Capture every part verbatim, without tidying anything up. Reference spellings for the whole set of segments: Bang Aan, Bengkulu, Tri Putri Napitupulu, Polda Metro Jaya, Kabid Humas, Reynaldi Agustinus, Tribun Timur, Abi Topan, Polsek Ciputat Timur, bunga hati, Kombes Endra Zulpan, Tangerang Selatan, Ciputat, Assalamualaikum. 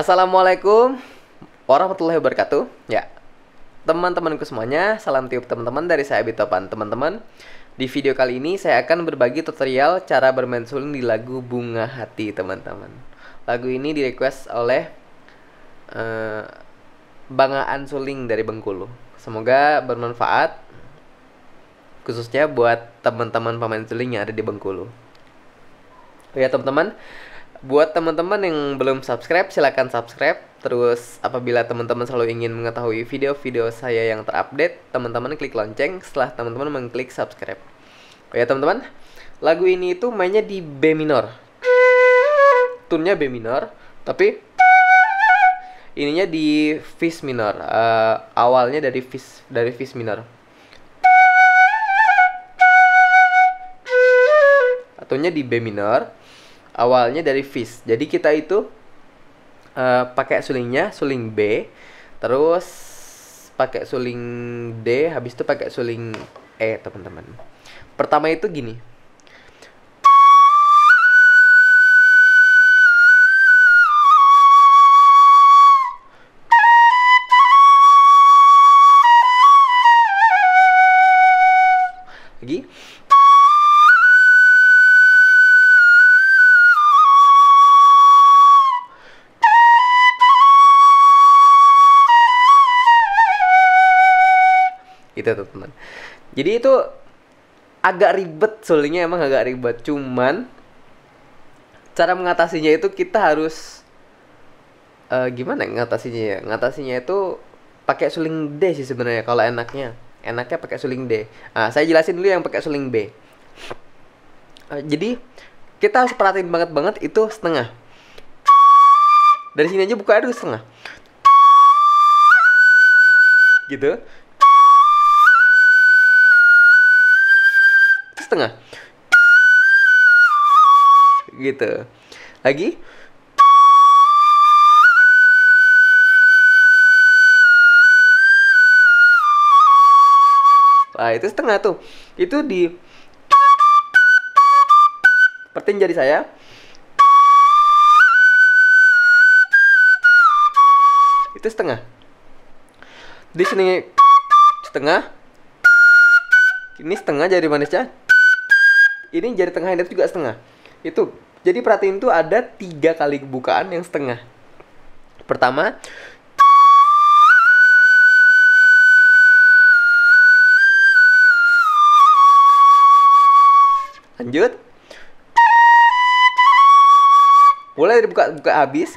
Assalamualaikum warahmatullahi wabarakatuh. Ya, teman-temanku semuanya, salam tiup teman-teman dari saya Abi Topan. Teman-teman, di video kali ini saya akan berbagi tutorial cara bermain suling di lagu Bunga Hati, teman-teman. Lagu ini direquest oleh uh, Bang Aan Suling dari Bengkulu. Semoga bermanfaat, khususnya buat teman-teman pemain suling yang ada di Bengkulu. Oh ya teman-teman, buat teman-teman yang belum subscribe, silahkan subscribe. Terus apabila teman-teman selalu ingin mengetahui video-video saya yang terupdate, teman-teman klik lonceng setelah teman-teman mengklik subscribe. Oh ya teman-teman, lagu ini itu mainnya di B minor. Tunnya B minor, tapi ininya di Fis minor. Uh, awalnya dari Fis dari Fis minor. Tunnya di B minor. Awalnya dari Fis, jadi kita itu uh, pakai sulingnya suling B, terus pakai suling D, habis itu pakai suling E, teman-teman. Pertama itu gini, lagi. Gitu teman-teman. Jadi itu agak ribet, sulingnya emang agak ribet, cuman cara mengatasinya itu kita harus uh, gimana mengatasinya ya? Mengatasinya itu pakai suling D sih sebenarnya kalau enaknya. Enaknya pakai suling D. Nah, saya jelasin dulu yang pakai suling B. Uh, jadi kita harus perhatiin banget-banget itu setengah. Dari sini aja buka aduh setengah. Gitu. Setengah gitu lagi, nah itu setengah tuh, itu di perhatiin jari saya itu setengah, di sini setengah, ini setengah jari manisnya. Ini jari tengah itu juga setengah. Itu. Jadi perhatiin tuh ada tiga kali kebukaan yang setengah. Pertama. Lanjut. Mulai dari buka-buka habis.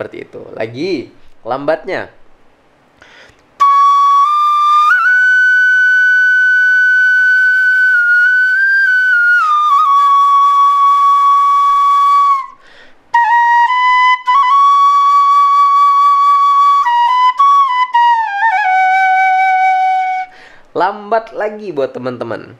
Seperti itu. Lagi lambatnya. Lambat lagi buat teman-teman.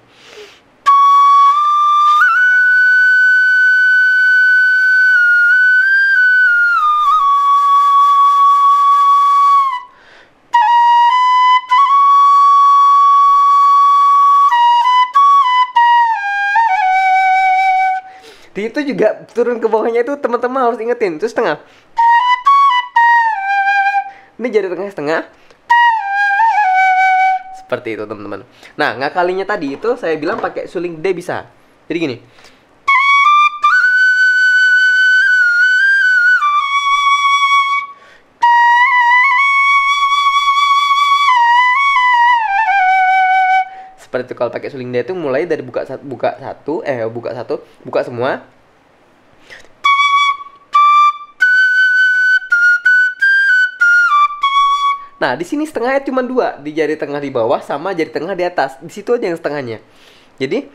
Di itu juga turun ke bawahnya itu teman-teman harus ingetin, itu setengah. Ini jari tengah setengah. Seperti itu teman-teman. Nah, ngakalinya tadi itu saya bilang pakai suling D bisa. Jadi gini. Seperti itu kalau pakai suling D itu mulai dari buka satu, buka satu, eh buka satu, buka semua. Nah, di sini setengahnya cuma dua, di jari tengah di bawah sama jari tengah di atas. Di situ aja yang setengahnya. Jadi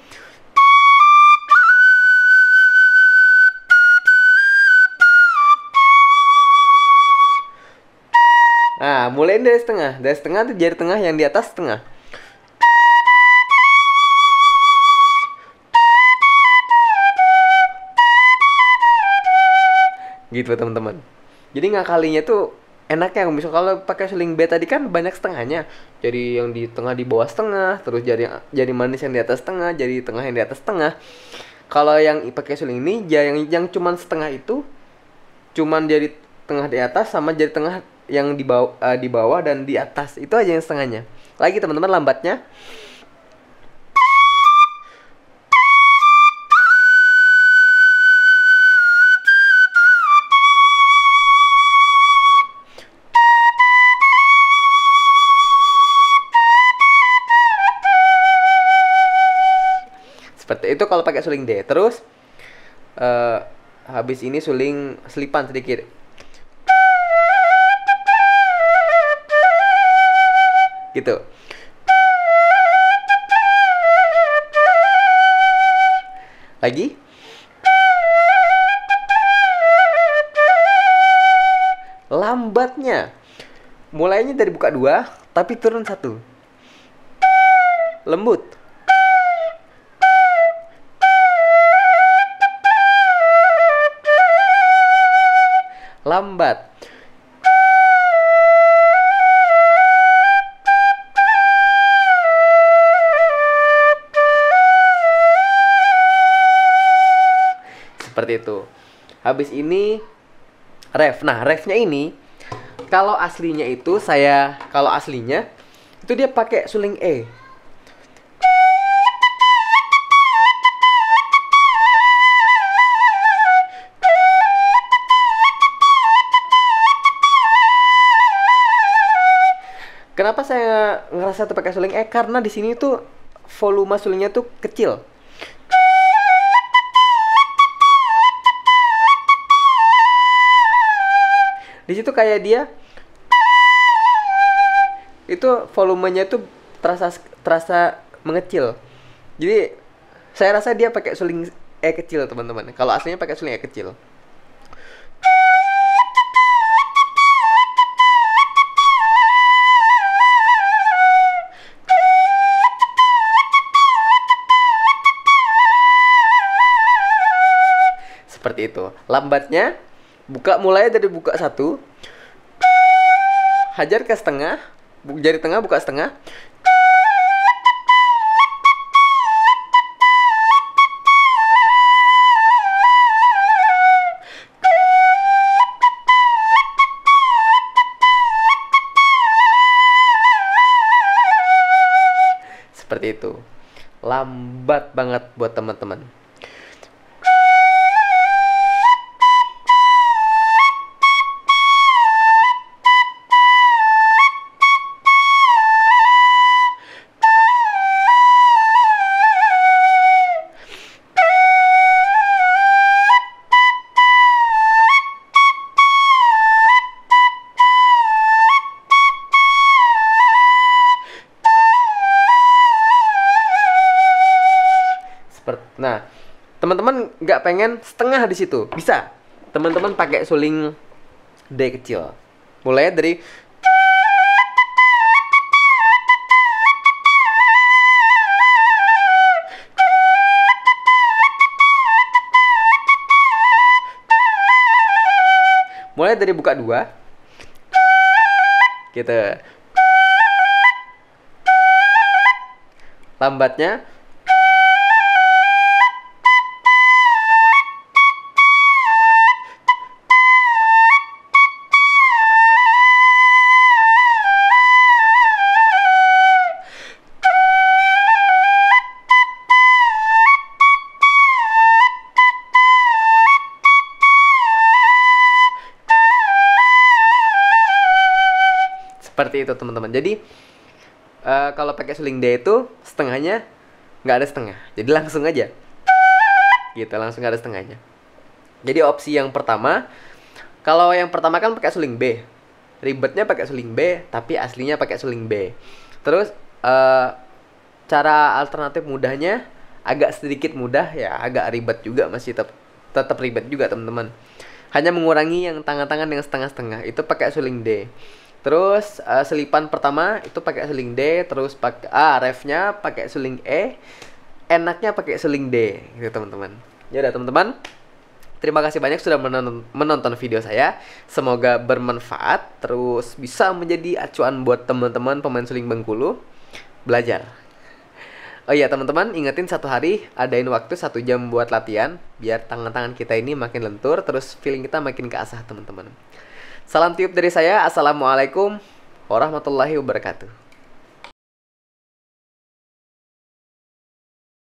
nah, mulai dari setengah, dari setengah itu jari tengah yang di atas setengah. Gitu teman-teman. Jadi ngakalinya tuh enaknya misal kalau pakai seling B tadi kan banyak setengahnya, jadi yang di tengah di bawah setengah, terus jari jari manis yang di atas setengah, jari tengah yang di atas setengah. Kalau yang pakai seling ini yang yang cuman setengah itu cuman jari tengah di atas sama jari tengah yang di bawah, uh, di bawah dan di atas itu aja yang setengahnya. Lagi teman-teman lambatnya seperti itu kalau pakai suling D. Terus uh, habis ini suling selipan sedikit. Gitu. Lagi. Lambatnya mulainya dari buka dua tapi turun satu. Lembut. Lambat. Seperti itu. Habis ini ref. Nah, refnya ini kalau aslinya itu saya kalau aslinya itu dia pakai suling E. Kenapa saya ngerasa tuh pakai suling E? Karena di sini tuh volume sulingnya tuh kecil. Di situ kayak dia itu volumenya tuh terasa terasa mengecil. Jadi saya rasa dia pakai suling E kecil, teman-teman. Kalau aslinya pakai suling E kecil. Seperti itu. Lambatnya buka mulai dari buka satu, hajar ke setengah, jari tengah buka setengah, seperti itu. Lambat banget buat teman-teman. Nah, teman-teman nggak pengen setengah di situ, bisa teman-teman pakai suling D kecil. Mulai dari mulai dari buka dua, gitu. Lambatnya. Seperti itu teman-teman. Jadi uh, kalau pakai suling D itu setengahnya nggak ada setengah. Jadi langsung aja. Gitu, langsung nggak ada setengahnya. Jadi opsi yang pertama, kalau yang pertama kan pakai suling B. Ribetnya pakai suling B, tapi aslinya pakai suling B. Terus uh, cara alternatif mudahnya agak sedikit mudah ya, agak ribet juga masih tetap tetap ribet juga teman-teman. Hanya mengurangi yang tangan-tangan yang setengah-setengah itu pakai suling D. Terus uh, selipan pertama itu pakai suling D, terus pakai ah, refnya pakai suling E, enaknya pakai suling D gitu teman-teman. Ya udah teman-teman. Terima kasih banyak sudah menonton video saya. Semoga bermanfaat, terus bisa menjadi acuan buat teman-teman pemain suling Bengkulu belajar. Oh iya teman-teman, ingetin satu hari adain waktu satu jam buat latihan, biar tangan-tangan kita ini makin lentur, terus feeling kita makin keasah teman-teman. Salam tiup dari saya. Assalamualaikum warahmatullahi wabarakatuh.